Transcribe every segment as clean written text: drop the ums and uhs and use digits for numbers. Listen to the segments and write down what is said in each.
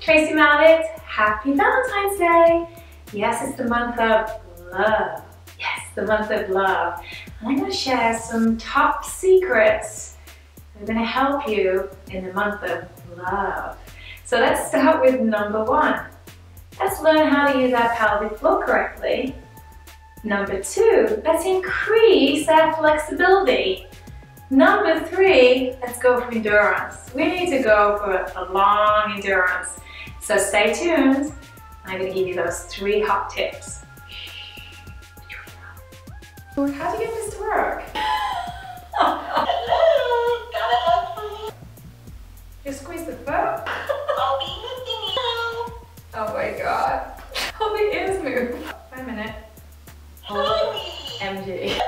Tracy Mallett, happy Valentine's Day! Yes, it's the month of love. Yes, the month of love. And I'm going to share some top secrets that are going to help you in the month of love. So let's start with number one. Let's learn how to use our pelvic floor correctly. Number two, let's increase our flexibility. Number three, let's go for endurance. We need to go for a long endurance. So stay tuned. I'm going to give you those three hot tips. How do you get this to work? You squeeze the butt. Oh my God. Oh, the ears move. Wait a minute. OMG.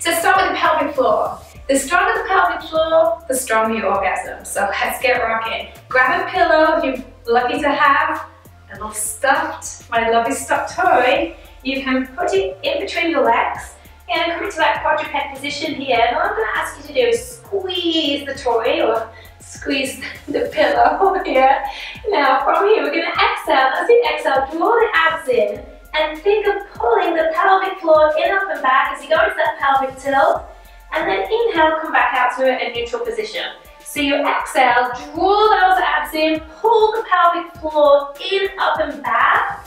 So start with the pelvic floor. The stronger the pelvic floor, the stronger your orgasm. So let's get rocking. Grab a pillow if you're lucky to have a little stuffed, my lovely stuffed toy. You can put it in between your legs and come to that quadruped position here. And all I'm going to ask you to do is squeeze the toy or squeeze the pillow here. Now from here we're going to exhale. As you exhale, draw the abs in and think of pulling the pelvic floor in, up and back as you go into that pelvic tilt. And then inhale, come back out to a neutral position. So you exhale, draw those abs in, pull the pelvic floor in, up and back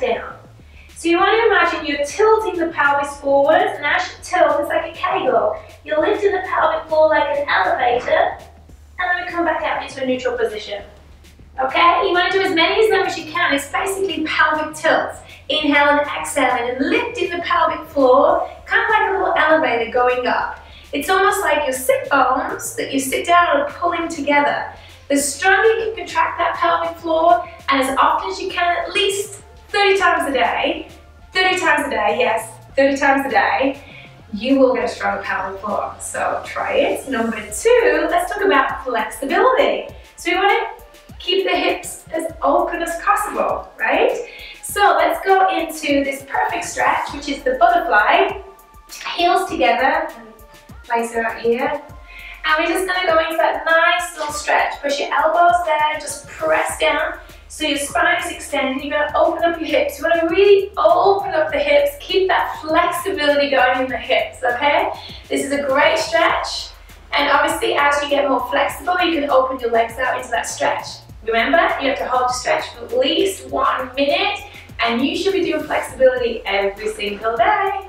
down. So you want to imagine you're tilting the pelvis forwards, and as you tilt, it's like a Kegel. You're lifting the pelvic floor like an elevator, and then we come back out into a neutral position. Okay, you want to do as many of them as you can. It's basically pelvic tilts. Inhale and exhaling and lifting the pelvic floor, kind of like a little elevator going up. It's almost like your sit bones that you sit down and pulling together. The stronger you can contract that pelvic floor, and as often as you can, at least 30 times a day, 30 times a day, yes, 30 times a day, you will get a stronger pelvic floor. So try it. Number two, let's talk about flexibility. So we want to keep the hips as open as possible, right? So let's go into this perfect stretch, which is the butterfly. Heels together, place it out here. And we're just gonna go into that nice little stretch. Push your elbows there, just press down so your spine is extended. You're gonna open up your hips. You wanna really open up the hips, keep that flexibility going in the hips, okay? This is a great stretch. And obviously, as you get more flexible, you can open your legs out into that stretch. Remember, you have to hold the stretch for at least 1 minute, and you should be doing flexibility every single day.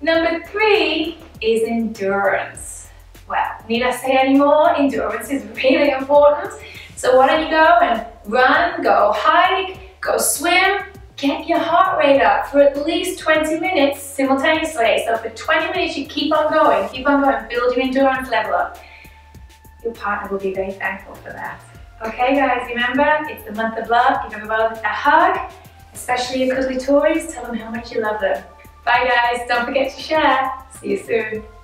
Number three is endurance. Well, need I say any more? Endurance is really important. So why don't you go and run, go hike, go swim, get your heart rate up for at least 20 minutes simultaneously. So for 20 minutes, you keep on going, build your endurance level up. Your partner will be very thankful for that. Okay guys, remember, it's the month of love. Give everyone a hug, especially your cuddly toys. Tell them how much you love them. Bye guys, don't forget to share. See you soon.